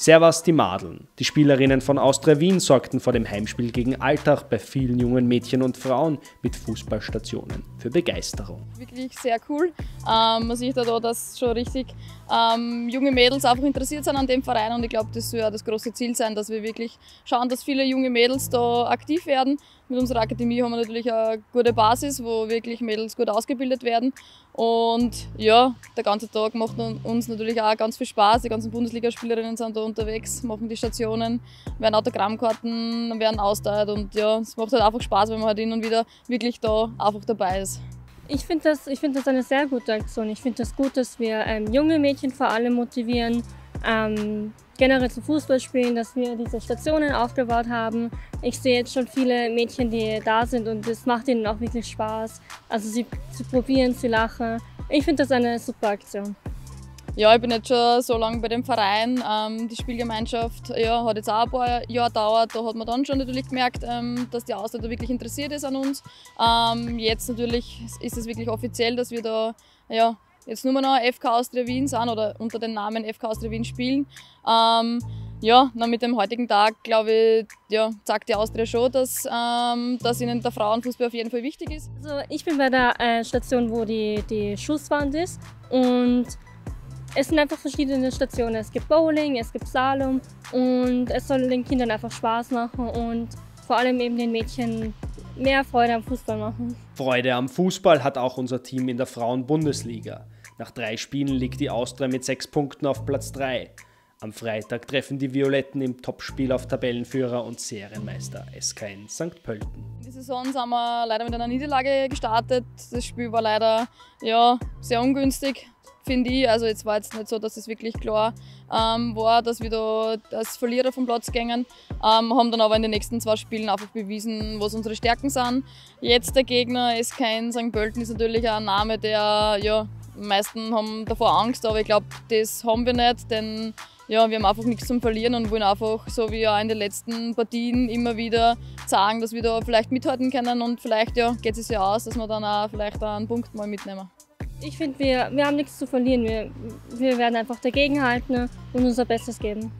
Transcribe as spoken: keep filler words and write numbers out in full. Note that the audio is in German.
Servus die Madeln. Die Spielerinnen von Austria Wien sorgten vor dem Heimspiel gegen Altach bei vielen jungen Mädchen und Frauen mit Fußballstationen für Begeisterung. Wirklich sehr cool. Ähm, man sieht da, dass schon richtig ähm, junge Mädels einfach interessiert sind an dem Verein, und ich glaube, das soll ja das große Ziel sein, dass wir wirklich schauen, dass viele junge Mädels da aktiv werden. Mit unserer Akademie haben wir natürlich eine gute Basis, wo wirklich Mädels gut ausgebildet werden, und ja, der ganze Tag macht uns natürlich auch ganz viel Spaß. Die ganzen Bundesligaspielerinnen sind da unterwegs, machen die Stationen, werden Autogrammkarten, werden austeilt, und ja, es macht halt einfach Spaß, wenn man halt hin und wieder wirklich da einfach dabei ist. Ich finde das, ich find das eine sehr gute Aktion. Ich finde das gut, dass wir ähm, junge Mädchen vor allem motivieren, ähm, generell zum Fußball spielen, dass wir diese Stationen aufgebaut haben. Ich sehe jetzt schon viele Mädchen, die da sind, und es macht ihnen auch wirklich Spaß. Also sie, sie probieren, sie lachen. Ich finde das eine super Aktion. Ja, ich bin jetzt schon so lange bei dem Verein. Ähm, die Spielgemeinschaft ja, hat jetzt auch ein paar Jahre gedauert. Da hat man dann schon natürlich gemerkt, ähm, dass die Austria da wirklich interessiert ist an uns. Ähm, jetzt natürlich ist es wirklich offiziell, dass wir da ja, jetzt nur noch F K Austria Wien sind oder unter dem Namen F K Austria Wien spielen. Ähm, ja, na, mit dem heutigen Tag, glaube ich, ja, zeigt die Austria schon, dass, ähm, dass ihnen der Frauenfußball auf jeden Fall wichtig ist. Also ich bin bei der äh, Station, wo die, die Schusswand ist, und es sind einfach verschiedene Stationen. Es gibt Bowling, es gibt Slalom, und es soll den Kindern einfach Spaß machen und vor allem eben den Mädchen mehr Freude am Fußball machen. Freude am Fußball hat auch unser Team in der Frauen-Bundesliga. Nach drei Spielen liegt die Austria mit sechs Punkten auf Platz drei. Am Freitag treffen die Violetten im Topspiel auf Tabellenführer und Serienmeister S K N Sankt Pölten. Die Saison sind wir leider mit einer Niederlage gestartet. Das Spiel war leider ja, sehr ungünstig, finde ich. Also jetzt war jetzt nicht so, dass es wirklich klar ähm, war, dass wir da als Verlierer vom Platz gingen. Ähm, haben dann aber in den nächsten zwei Spielen einfach bewiesen, was unsere Stärken sind. Jetzt der Gegner S K N Sankt Pölten ist natürlich ein Name, der ja, die meisten haben davor Angst, aber ich glaube, das haben wir nicht, denn ja, wir haben einfach nichts zum Verlieren und wollen einfach, so wie auch in den letzten Partien, immer wieder sagen, dass wir da vielleicht mithalten können, und vielleicht ja, geht es ja aus, dass wir dann auch vielleicht einen Punkt mal mitnehmen. Ich finde, wir, wir haben nichts zu verlieren. Wir, wir werden einfach dagegenhalten und unser Bestes geben.